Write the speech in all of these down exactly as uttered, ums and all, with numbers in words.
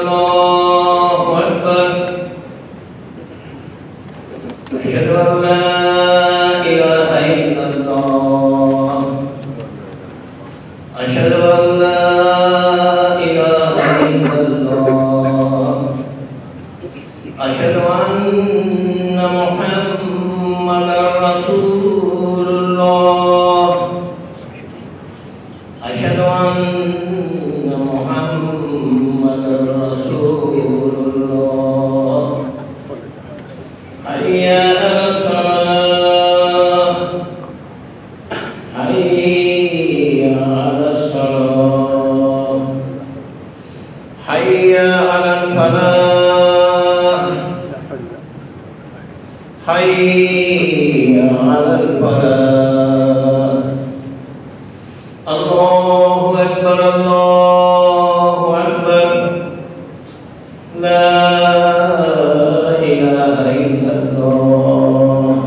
الله أكبر أشهد أن لا إله إلا الله أشهد أن لا إله إلا الله أشهد أن محمدا رسول الله أشهد أن محمدا رسول الله حي على الصلاة حي على الصلاة حي على الفلاح حي على الفلاح الله أكبر الله أكبر لا إله إلا الله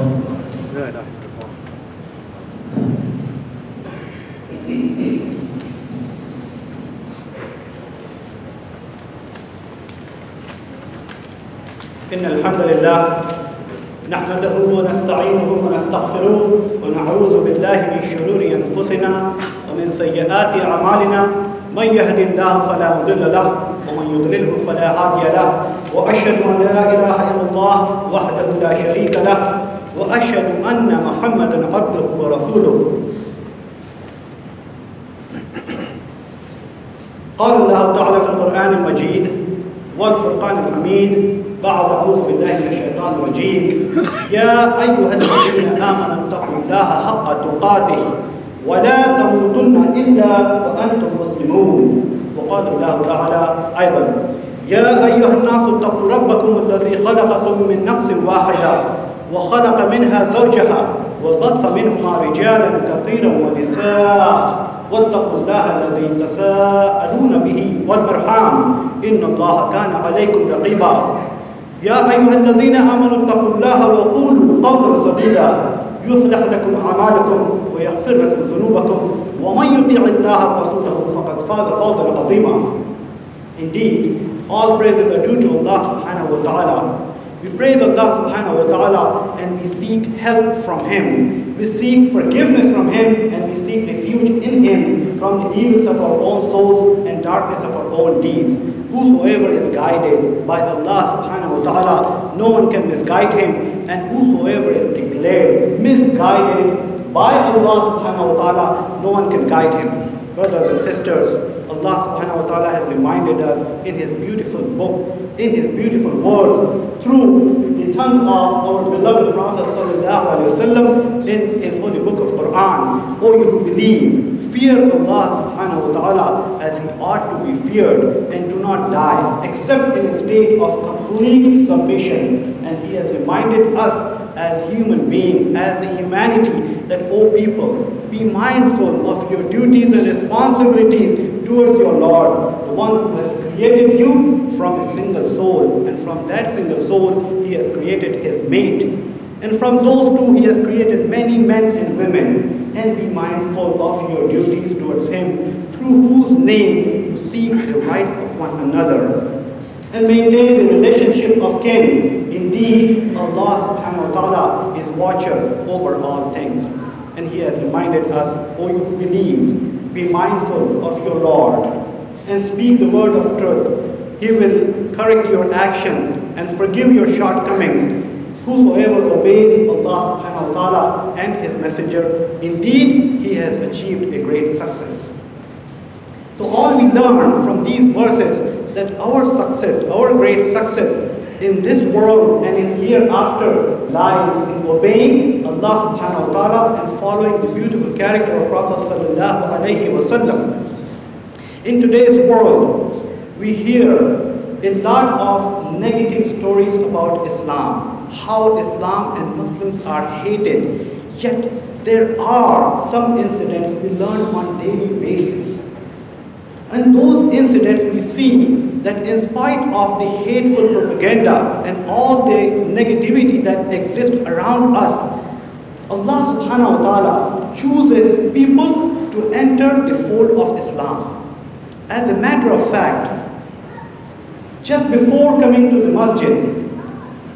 إن الحمد لله نحمده ونستعينه ونستغفره ونعوذ بالله من شرور أنفسنا ومن سيئات أعمالنا من يهد الله فلا مضل له ومن يضلله فلا هادي له وأشهد أن لا إله إلا الله وحده لا شريك له وأشهد أن محمدا عبده ورسوله. قال الله تعالى في القرآن المجيد والفرقان الحميد بعد أعوذ بالله من الشيطان الرجيم يا أيها الذين آمنوا اتقوا الله حق تقاته ولا تموتن إلا وأنتم مسلمون. وقال الله تعالى أيضا يا أيها الناس اتقوا ربكم الذي خلقكم من نفس واحدة وخلق منها زوجها وبث منهما رجالا كثيرا ونساء واتقوا الله الذي تساءلون به والأرحام إن الله كان عليكم رقيبا. يا أيها الذين آمنوا اتقوا الله وقولوا قولا سديدا يصلح لكم أعمالكم ويغفر لكم ذنوبكم ومن يطع الله ورسوله فقد فاز فوزا عظيما. Indeed, all praises are due to Allah subhanahu wa ta'ala. We praise Allah subhanahu wa ta'ala and we seek help from Him. We seek forgiveness from Him and we seek refuge in Him from the evils of our own souls and darkness of our own deeds. Whosoever is guided by Allah subhanahu wa ta'ala, no one can misguide him, and whosoever is declared misguided by Allah subhanahu wa ta'ala, no one can guide him. Brothers and sisters, Allah subhanahu wa ta'ala has reminded us in His beautiful book, in His beautiful words, through the tongue of our beloved Prophet sallallahu alaihi wasallam in His holy book of Quran. O you who believe, fear Allah subhanahu wa ta'ala as He ought to be feared, and do not die except in a state of complete submission. And He has reminded us as human beings, as the humanity, that O people, be mindful of your duties and responsibilities towards your Lord, the one who has created you from a single soul, and from that single soul He has created His mate, and from those two He has created many men and women. And be mindful of your duties towards Him, through whose name you seek the rights of one another, and maintain the relationship of kin. Indeed, Allah subhanahu wa ta'ala is watcher over all things. And He has reminded us, O you who believe, be mindful of your Lord and speak the word of truth. He will correct your actions and forgive your shortcomings. Whosoever obeys Allah subhanahu wa ta'ala and His messenger, indeed, he has achieved a great success. So all we learn from these verses that our success, our great success in this world and in hereafter lies in obeying Allah subhanahu wa ta'ala and following the beautiful character of Prophet sallallahu alayhi wa sallam. In today's world, we hear a lot of negative stories about Islam, how Islam and Muslims are hated. Yet there are some incidents we learn on a daily basis. And those incidents we see that in spite of the hateful propaganda and all the negativity that exists around us, Allah subhanahu wa ta'ala chooses people to enter the fold of Islam. As a matter of fact, just before coming to the masjid,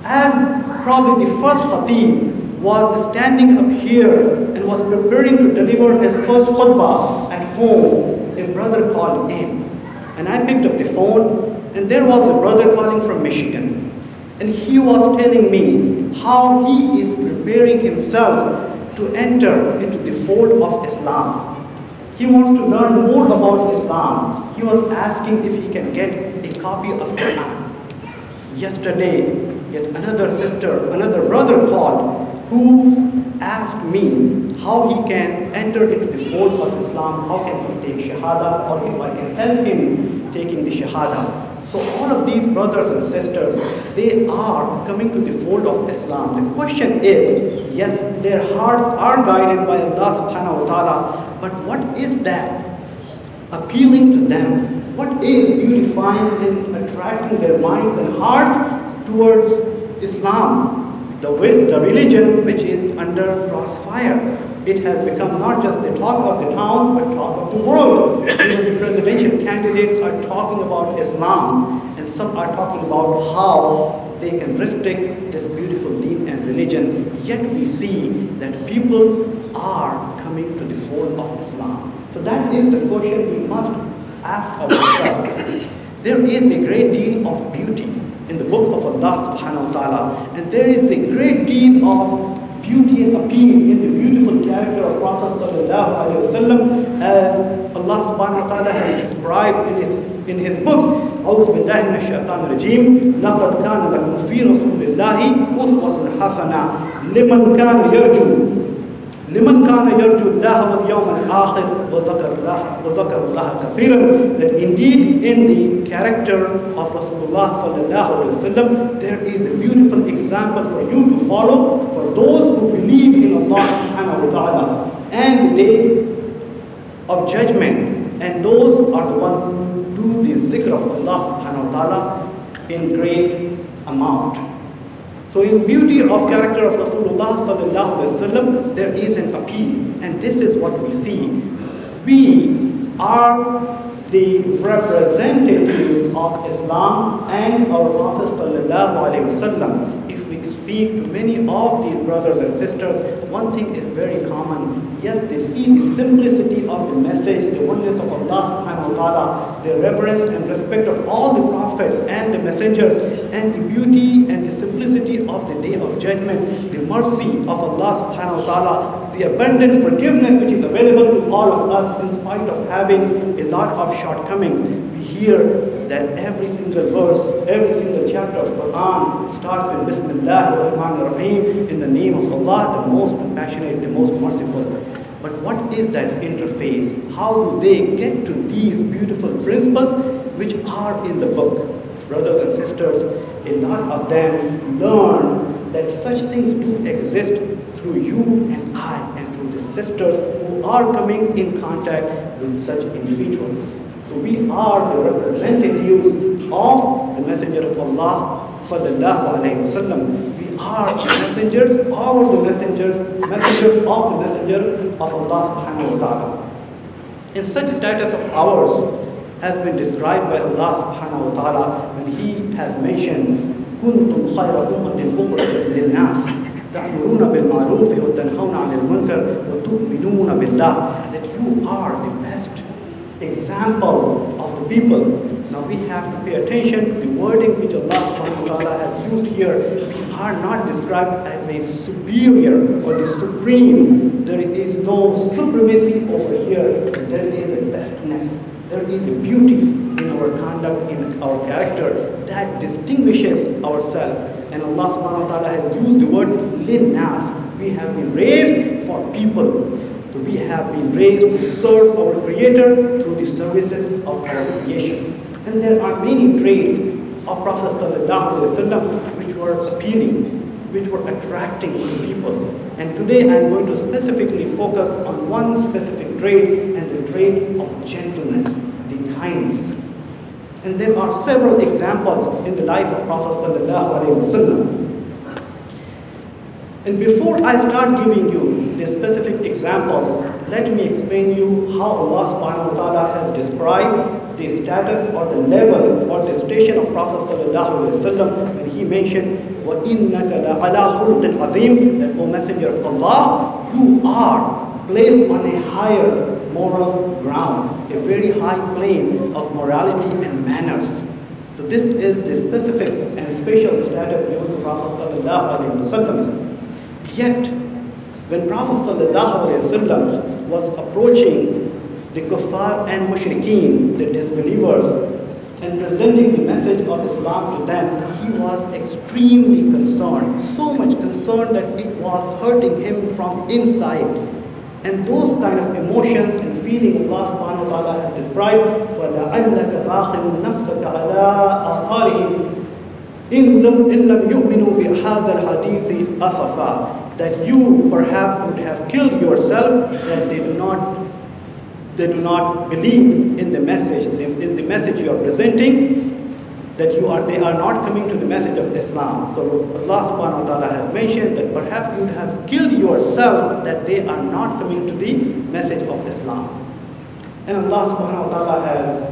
as probably the first khateeb was standing up here and was preparing to deliver his first khutbah at home, a brother called in. And I picked up the phone, and there was a brother calling from Michigan. And he was telling me how he is preparing himself to enter into the fold of Islam. He wants to learn more about Islam. He was asking if he can get a copy of Quran. Yesterday, yet another sister, another brother called, who asked me how he can enter into the fold of Islam, how can he take Shahada, or if I can help him taking the Shahada. So all of these brothers and sisters, they are coming to the fold of Islam. The question is, yes, their hearts are guided by Allah subhanahu wa ta'ala, but what is that appealing to them? What is beautifying and attracting their minds and hearts towards Islam? The, will, the religion which is under crossfire. It has become not just the talk of the town, but talk of the world. The presidential candidates are talking about Islam, and some are talking about how they can restrict this beautiful deen and religion. Yet we see that people are coming to the fold of Islam. So that is the question we must ask ourselves. There is a great deal of beauty in the book of Allah subhanahu wa ta'ala. And there is a great deal of beauty and appeal in the beautiful character of Prophet sallallahu alayhi wa sallam, as Allah subhanahu wa ta'ala has described in his, in his book, أَعُوذُ بِاللَّهِ مِنَ الشَّيْطَانِ الرَّجِيمِ لَقَدْ كَانَ لَكُمْ فِي رَسُولِ اللَّهِ أُسْوَةٌ حَسَنَةٌ لِمَنْ كَانَ يَرْجُو لِمَنْ كَانَ يَرْجُو اللَّهَ وَالْيَوْمَ الْآخِرِ وَذَكَرَ اللَّهَ وَذَكَرَ اللَّهَ كَثِيرًا. That indeed in the character of Rasulullah there is a beautiful example for you to follow, for those who believe in Allah subhanahu wa ta'ala and the day of judgment, and those are the ones who do the zikr of Allah subhanahu wa ta'ala in great amount. So in beauty of character of Rasulullah sallallahu alayhi wa sallam, there is an appeal, and this is what we see. We are the representatives of Islam and our Prophet sallallahu alayhi wa sallam. If we speak to many of these brothers and sisters, one thing is very common. Yes, they see the simplicity of the message, the oneness of Allah subhanahu wa ta'ala, the reverence and respect of all the prophets and the messengers, and the beauty and the simplicity of the day of judgment, the mercy of Allah subhanahu wa ta'ala, the abundant forgiveness which is available to all of us in spite of having a lot of shortcomings. We hear that every single verse, every single chapter of Quran starts with Bismillahir Rahmanir Rahim, in the name of Allah, the most compassionate, the most merciful. But what is that interface? How do they get to these beautiful principles which are in the book? Brothers and sisters, a lot of them learn that such things do exist through you and I, and through the sisters who are coming in contact with such individuals. So we are the representatives of the Messenger of Allah sallallahu alayhi wa sallam. We are the messengers of the messengers, messengers of the messenger of Allah subhanahu wa ta'ala. And such status of ours has been described by Allah subhanahu wa ta'ala when He has mentioned, كُنْتُمْ خَيْرَ أُمَّةٍ أُخْرِجَتْ لِلنَّاسِ تَعْمُرُونَ بِالْمَعْرُوفِ وَتَنْهَوْنَ عَنِ الْمُنْكَرِ وَتُؤْمِنُونَ بِاللَّهِ. That you are the best example of the people. Now we have to pay attention to the wording which Allah subhanahu wa ta'ala has used here. We are not described as a superior or the supreme. There is no supremacy over here. There is a bestness. There is a beauty in our conduct, in our character that distinguishes ourselves. And Allah subhanahu wa ta'ala has used the word linnas. We have been raised for people. So we have been raised to serve our Creator through the services of our creations. And there are many traits of Prophet sallallahu alayhi wa sallam which were appealing, which were attracting to people. And today I'm going to specifically focus on one specific trait, and the trait of gentleness, the kindness. And there are several examples in the life of Prophet ﷺ. And before I start giving you the specific examples, let me explain you how Allah subhanahu wa ta'ala has described the status or the level or the station of Prophet ﷺ when he mentioned, وَإِنَّكَ لَعَلَىٰ خُلُقٍ عَظِيمٍ, that O Messenger of Allah, you are placed on a higher moral ground, a very high plane of morality and manners. So this is the specific and special status given to Prophet ﷺ. Yet, when Prophet ﷺ was approaching the kuffar and mushrikeen, the disbelievers, and presenting the message of Islam to them, he was extremely concerned, so much concerned that it was hurting him from inside. And those kind of emotions and feeling Allah subhanahu wa ta'ala has described, فَلَعَلَّكَ بَاخِرُ نَفْسَكَ عَلَىٰ أَثَارِهِمْ إِنْ لَمْ يُؤْمِنُوا بِهَذَا الْحَدِيثِ أَسَفًا, that you perhaps would have killed yourself that they do not they do not believe in the message, in the message you are presenting, that you are they are not coming to the message of Islam. So Allah subhanahu wa ta'ala has mentioned that perhaps you would have killed yourself that they are not coming to the message of Islam. And Allah subhanahu wa ta'ala has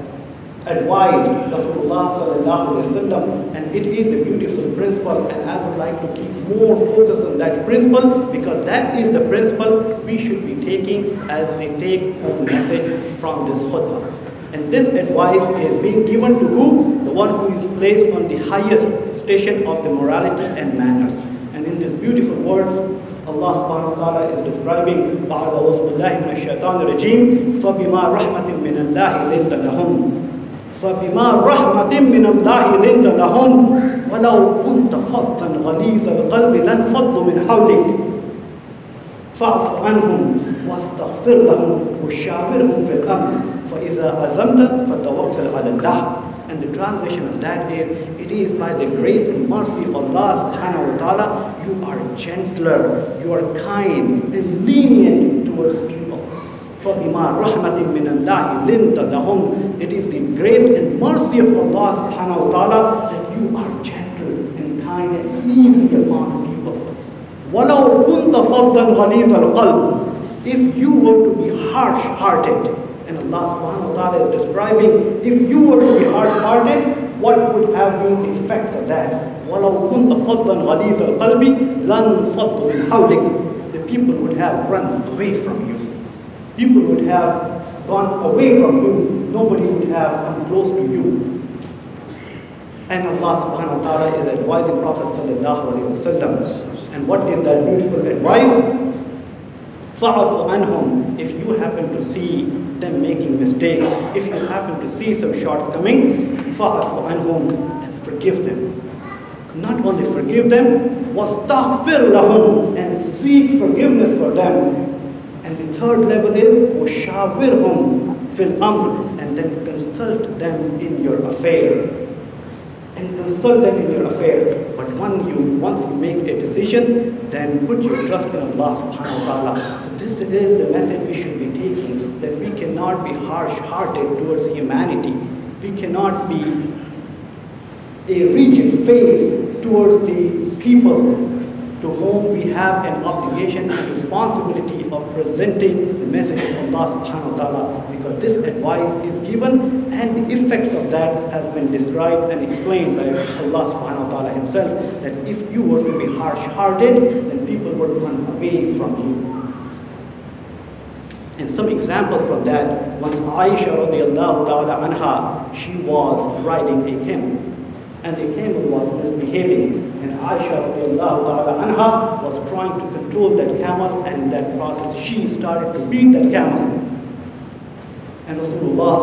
advised Rasulullah, and it is a beautiful principle, and I would like to keep more focus on that principle because that is the principle we should be taking as the take-home message from this khutbah. And this advice is being given to who? The one who is placed on the highest station of the morality and manners. And in these beautiful words, Allah subhanahu wa ta'ala is describing, بَعْضَ أَوْزْبُ مِنَ الشَّيْطَانِ الرَّجِيمِ فَبِمَا رَحْمَةٍ مِنَ اللَّهِ لِنْتَ لَهُمْ فَبِمَا رَحْمَةٍ مِنَ اللَّهِ لِنْتَ لَهُمْ وَلَوْ كُنْتَ فَضًّا غَلِيظَ الْقَلْبِ لَانْفَضُّوا مِنْ حَوْلِكَ فاعف عنهم واستغفر لهم وشاورهم في الأمر فإذا عزمت فتوكل على الله. And the translation of that is, it is by the grace and mercy of Allah subhanahu wa ta'ala, you are gentler, you are kind and lenient towards people. فَبِمَا رَحْمَةٍ مِّنَ اللَّهِ لِنْتَ لَهُمْ, it is the grace and mercy of Allah subhanahu wa ta'ala that you are gentle and kind and easy upon people. وَلَوْ كُنْتَ فَضًّا غَلِيظَ الْقَلْبِ, if you were to be harsh-hearted, and Allah subhanahu wa ta'ala is describing, if you were to be harsh-hearted, what would have been the effects of that? وَلَوْ كُنْتَ فَضًّا غَلِيظَ الْقَلْبِ لَانْفَضُّوا مِنْ حَوْلِكَ, the people would have run away from you. People would have gone away from you. Nobody would have come close to you. And Allah subhanahu wa ta'ala is advising Prophet sallallahu alayhi wa sallam. And what is that beautiful advice? فَعَفُ عَنْهُمْ, if you happen to see them making mistakes, if you happen to see some shortcoming, فَعَفُ عَنْهُمْ, then forgive them. Not only forgive them, وَاسْتَغْفِرْ لَهُمْ, and seek forgiveness for them. And the third level is وَشَاوِرْهُمْ فِي الْأَمْرِ, and then consult them in your affair. And consult them in your affair. But when you, once you make a decision, then put your trust in Allah subhanahu wa ta'ala. So this is the message we should be taking, that we cannot be harsh-hearted towards humanity. We cannot be a rigid face towards the people to whom we have an obligation and responsibility of presenting the message of Allah subhanahu wa ta'ala, because this advice is given and the effects of that has been described and explained by Allah subhanahu wa ta'ala himself, that if you were to be harsh-hearted, then people would run away from you. And some examples from that, once Aisha radiallahu ta'ala anha, she was riding a camel, and the camel was misbehaving, and Aisha anha was trying to control that camel, and in that process she started to beat that camel. And Rasulullah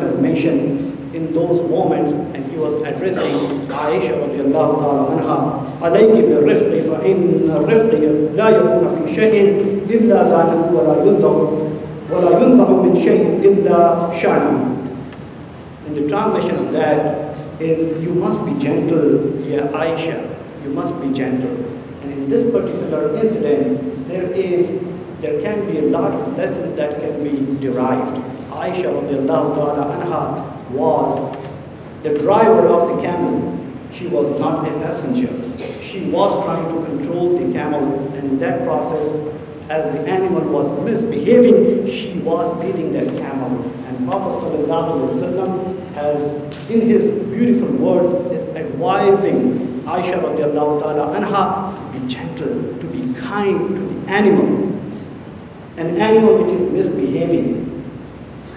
has mentioned in those moments, and he was addressing Aisha anha, alayki birrifqi fa inna rifqi la yakuna fi shay'in illa zanahu wa la yunzahu wa la yunzahu min shay'in illa sha'nahu. And the translation of that is, you must be gentle, yeah, Aisha, you must be gentle. And in this particular incident, there is, there can be a lot of lessons that can be derived. Aisha radiallahu ta'ala anha was the driver of the camel. She was not a passenger. She was trying to control the camel, and in that process, as the animal was misbehaving, she was beating that camel. And Prophet sallallahu alaihi wasallam has, in his beautiful words, is advising Aisha radiallahu ta'ala anha to be gentle, to be kind to the animal. An animal which is misbehaving,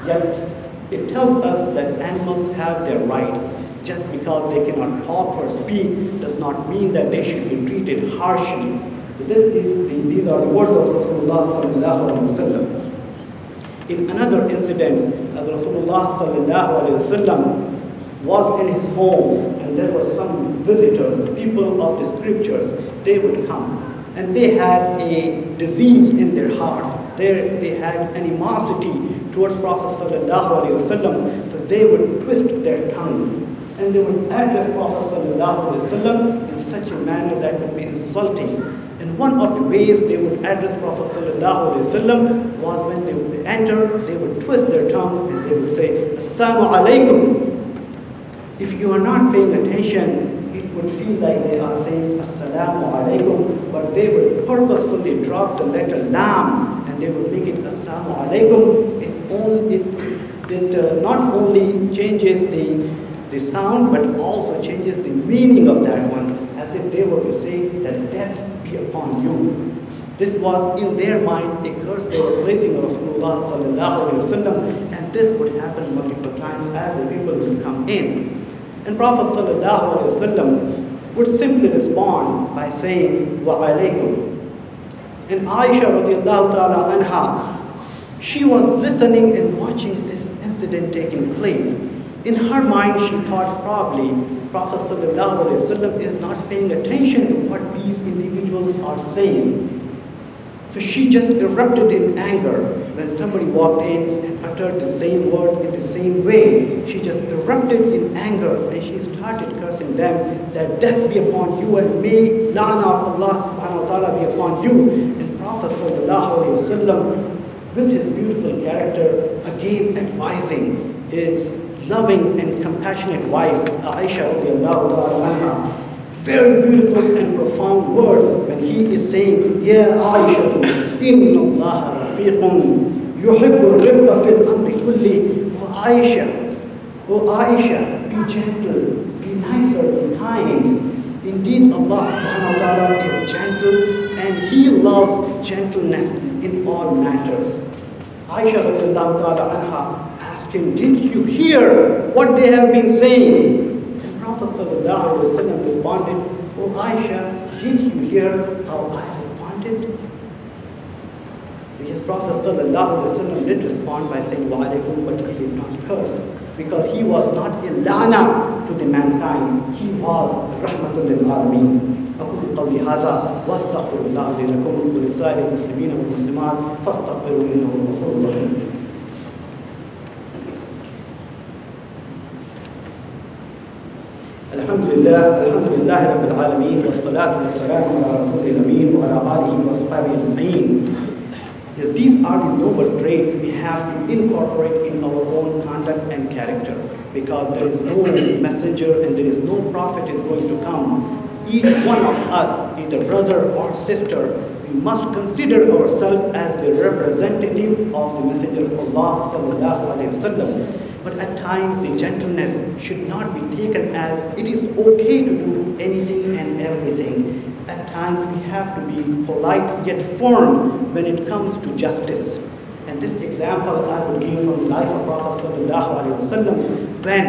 yet it tells us that animals have their rights. Just because they cannot talk or speak does not mean that they should be treated harshly. So this is the, these are the words of Rasulullah sallallahu alaihi wasallam. In another incident, as Rasulullah sallallahu alaihi wasallam was in his home, and there were some visitors, people of the scriptures, they would come. And they had a disease in their hearts. They, they had animosity towards Prophet sallallahu alaihi wasallam. So they would twist their tongue, and they would address Prophet sallallahu alaihi wasallam in such a manner that would be insulting. And one of the ways they would address Prophet sallallahu alaihi wasallam was when they would enter, they would twist their tongue and they would say, "Assalamu alaikum." If you are not paying attention, it would feel like they are saying Assalamu alaikum, but they would purposefully drop the letter lam and they would make it Assalamu alaikum. It's only, it, it uh, not only changes the the sound, but also changes the meaning of that one, as if they were to say that death be upon you. This was in their minds a curse they were placing on Rasulullah sallallahu alaihi wasallam, and this would happen multiple times as the people would come in. And Prophet sallallahu alaihi wasallam would simply respond by saying, "Wa alaykum." And Aisha radiallahu ta'ala anha, she was listening and watching this incident taking place. In her mind, she thought probably Prophet sallallahu alaihi wasallam is not paying attention to what these individuals are saying. So she just erupted in anger when somebody walked in and uttered the same words in the same way. She just erupted in anger and she started cursing them that death be upon you and may la'na of Allah subhanahu wa ta'ala be upon you. And Prophet sallallahu alaihi wasallam, with his beautiful character, again advising his loving and compassionate wife Aisha radiallahu ta'ala anha, very beautiful and profound words when he is saying, "Ya Aisha, inna Allah rafiqun yuhibbu rifqa fil amri kulli." O Aisha, O Aisha, be gentle, be nicer, be kind. Indeed, Allah subhanahu wa ta'ala is gentle and He loves gentleness in all matters. Aisha radiallahu ta'ala anha asked him, "Did you hear what they have been saying?" Prophet sallallahu alaihi wasallam responded, "Oh Aisha, did you hear how I responded?" Because Prophet sallallahu alaihi wasallam did respond by saying, "Wa alaykum," but he did not curse, because he was not ilana to the mankind. He was rahmatul lil alameen. أقول قولي هذا واستغفر الله لي ولكم ولسائر المسلمين والمسلمات فاستغفروا إنه غفور رحيم. الحمد لله الحمد لله رب العالمين والصلاة والسلام على رسول الأمين وعلى آله وصحبه أجمعين. Yes, these are the noble traits we have to incorporate in our own conduct and character, because there is no messenger and there is no prophet is going to come. Each one of us, either brother or sister, we must consider ourselves as the representative of the Messenger of Allah sallallahu alaihi wasallam. But at times, the gentleness should not be taken as it is okay to do anything and everything. At times, we have to be polite yet firm when it comes to justice. And this example I would give from the life of Prophet ﷺ, when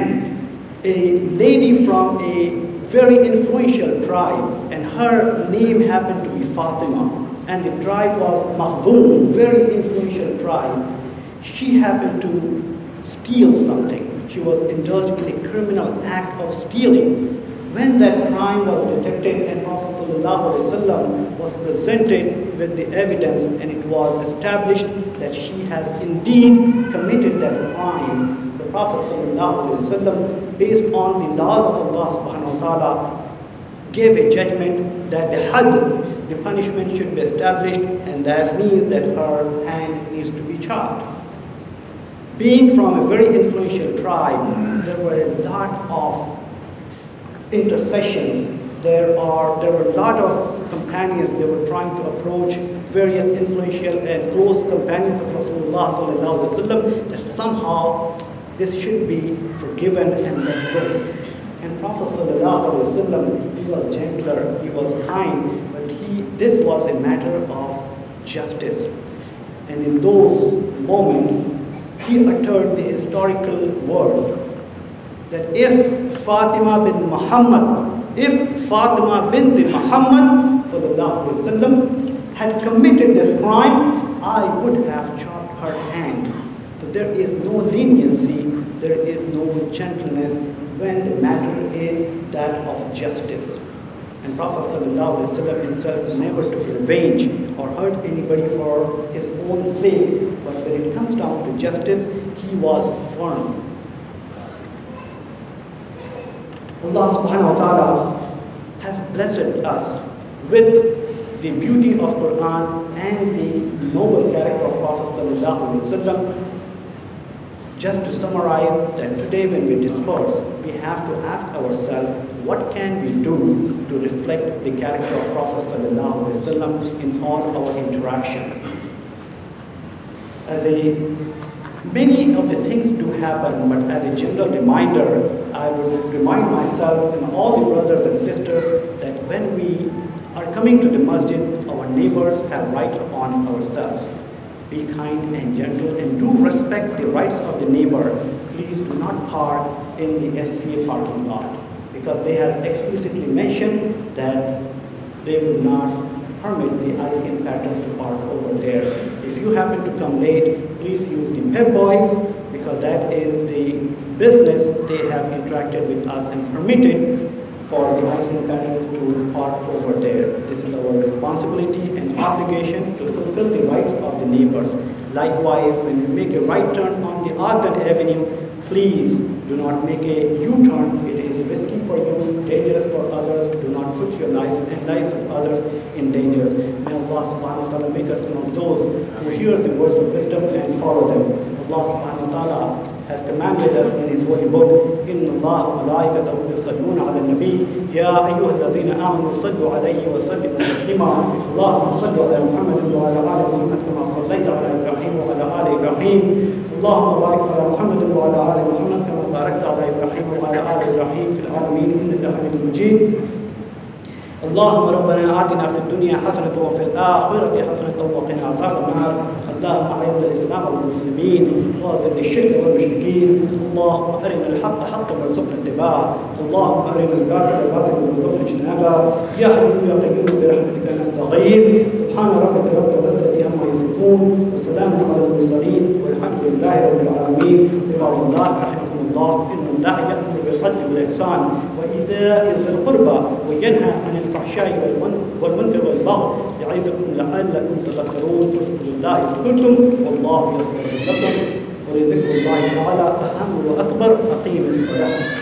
a lady from a very influential tribe, and her name happened to be Fatima, and the tribe was Mahdum, very influential tribe, she happened to steal something. She was indulged in a criminal act of stealing. When that crime was detected and Prophet ﷺ was presented with the evidence, and it was established that she has indeed committed that crime, the Prophet ﷺ, based on the laws of Allah subhanahu wa ta'ala, gave a judgment that the had, the punishment, should be established, and that means that her hand needs to be chopped. Being from a very influential tribe, there were a lot of intercessions. There are there were a lot of companions they were trying to approach, various influential and close companions of Rasulullah sallallahu alaihi wasallam, that somehow this should be forgiven and let go. And Prophet sallallahu alaihi wasallam, he was gentler, he was kind, but he this was a matter of justice. And in those moments, he uttered the historical words that if Fatima bin Muhammad, if Fatima bint Muhammad sallallahu alaihi wasallam had committed this crime, I would have chopped her hand. So there is no leniency, there is no gentleness when the matter is that of justice. And Prophet sallallahu alaihi wasallam himself never took revenge or hurt anybody for his own sake. But when it comes down to justice, he was firm. Allah subhanahu wa ta'ala has blessed us with the beauty of Quran and the noble character of Prophet sallallahu alaihi wasallam. Just to summarize that today when we disperse, we have to ask ourselves, what can we do to reflect the character of Prophet sallallahu alaihi wasallam in all our interaction? As a, many of the things do happen, but as a general reminder, I would remind myself and all the brothers and sisters that when we are coming to the masjid, our neighbors have right upon ourselves. Be kind and gentle and do respect the rights of the neighbor. Please do not park in the F C A parking lot, because they have explicitly mentioned that they will not permit the I C M pattern to park over there. If you happen to come late, please use the Pep Boys, because that is the business they have interacted with us and permitted for the I C M pattern to park over there. This is our responsibility and obligation to fulfill the rights of the neighbors. Likewise, when you make a right turn on the Ogden Avenue, please do not make a U-turn. It is risky for you, dangerous for others. Do not put your lives and lives of others in danger. May Allah subhanahu wa ta'ala make us among those who hear the words of wisdom and follow them. Allah subhanahu wa ta'ala has commanded us in His holy book, إِنَّ اللَّهَ وَمَلَائِكَتَهُ يُصَلُّونَ عَلَى النَّبِيِّ يَا أَيُّهَا الَّذِينَ آمَنُوا صَلُّوا عَلَيْهِ وَسَلِّمُوا تَسْلِيمًا اللَّهُمَّ صَلِّ عَلَى مُحَمَّدٍ وَعَلَى آلِ مُحَمَّدٍ كَمَا صَلَّيْتَ عَلَى إِبْرَاهِيمَ وَعَلَى آلِ إِبْرَاهِيمَ اللهم بارك على محمد وعلى آل محمد كما باركت على إبراهيم وعلى آل إبراهيم في العالمين إنك حميد مجيد. اللهم ربنا آتنا في الدنيا حسنة وفي الآخرة حسنة وقنا عذاب النار. اللهم أعز الإسلام والمسلمين وأذل الشرك والمشركين. اللهم أرنا الحق حقا وارزقنا اتباعه، اللهم أرنا الباطل باطلا وارزقنا اجتنابه. يا حي يا قيوم برحمتك نستغيث. سبحان ربك رب العزة عما يصفون والسلام على المرسلين والحمد لله رب العالمين. عباد الله رحمكم الله، إن الله يأمر بالعدل والإحسان وإيتاء ذي القربى وينهى عن الفحشاء والمنكر والبغي يعظكم لعلكم تذكرون. فاذكروا الله يذكركم والله يغفر لكم، ولذكر الله تعالى أهم وأكبر. أقيموا الصلاة.